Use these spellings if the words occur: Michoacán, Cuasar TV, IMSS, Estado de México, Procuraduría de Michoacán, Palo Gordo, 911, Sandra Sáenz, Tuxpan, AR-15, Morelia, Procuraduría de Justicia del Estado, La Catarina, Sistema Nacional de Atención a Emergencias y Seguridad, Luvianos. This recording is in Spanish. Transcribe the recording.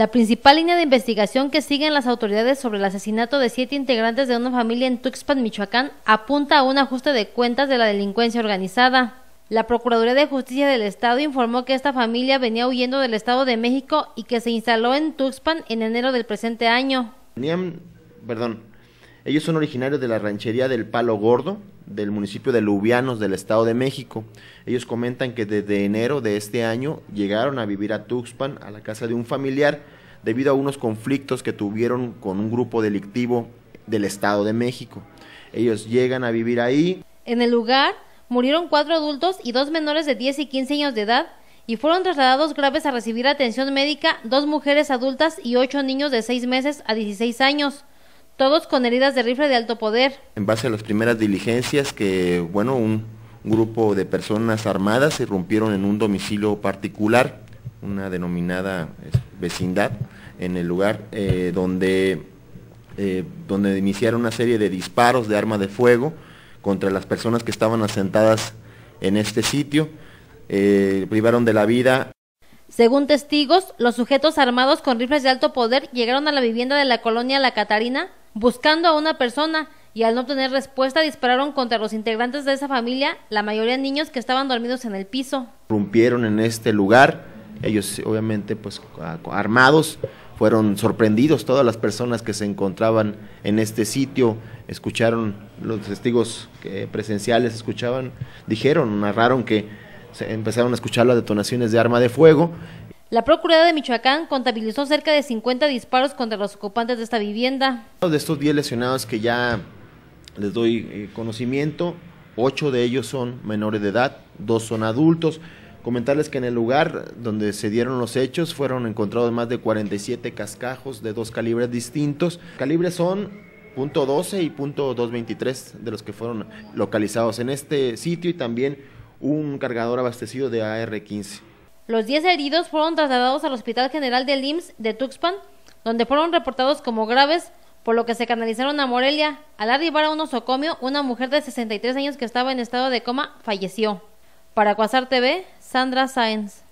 La principal línea de investigación que siguen las autoridades sobre el asesinato de 7 integrantes de una familia en Tuxpan, Michoacán, apunta a un ajuste de cuentas de la delincuencia organizada. La Procuraduría de Justicia del Estado informó que esta familia venía huyendo del Estado de México y que se instaló en Tuxpan en enero del presente año. Ellos son originarios de la ranchería del Palo Gordo, del municipio de Luvianos del Estado de México. Ellos comentan que desde enero de este año llegaron a vivir a Tuxpan, a la casa de un familiar, debido a unos conflictos que tuvieron con un grupo delictivo del Estado de México. Ellos llegan a vivir ahí. En el lugar murieron 4 adultos y 2 menores de 10 y 15 años de edad, y fueron trasladados graves a recibir atención médica 2 mujeres adultas y 8 niños de 6 meses a 16 años. Todos con heridas de rifle de alto poder. En base a las primeras diligencias que, un grupo de personas armadas se irrumpieron en un domicilio particular, una denominada vecindad, en el lugar donde iniciaron una serie de disparos de arma de fuego contra las personas que estaban asentadas en este sitio, privaron de la vida. Según testigos, los sujetos armados con rifles de alto poder llegaron a la vivienda de la colonia La Catarina, buscando a una persona, y al no obtener respuesta dispararon contra los integrantes de esa familia, la mayoría niños que estaban dormidos en el piso. Irrumpieron en este lugar, ellos obviamente armados, fueron sorprendidos todas las personas que se encontraban en este sitio, escucharon, los testigos presenciales escuchaban, narraron que empezaron a escuchar las detonaciones de arma de fuego. La Procuraduría de Michoacán contabilizó cerca de 50 disparos contra los ocupantes de esta vivienda. De estos 10 lesionados que ya les doy conocimiento, 8 de ellos son menores de edad, 2 son adultos. Comentarles que en el lugar donde se dieron los hechos fueron encontrados más de 47 cascajos de 2 calibres distintos. Calibres son .12 y .223 de los que fueron localizados en este sitio, y también un cargador abastecido de AR-15. Los 10 heridos fueron trasladados al Hospital General del IMSS de Tuxpan, donde fueron reportados como graves, por lo que se canalizaron a Morelia. Al arribar a un nosocomio, una mujer de 63 años que estaba en estado de coma falleció. Para Cuasar TV, Sandra Sáenz.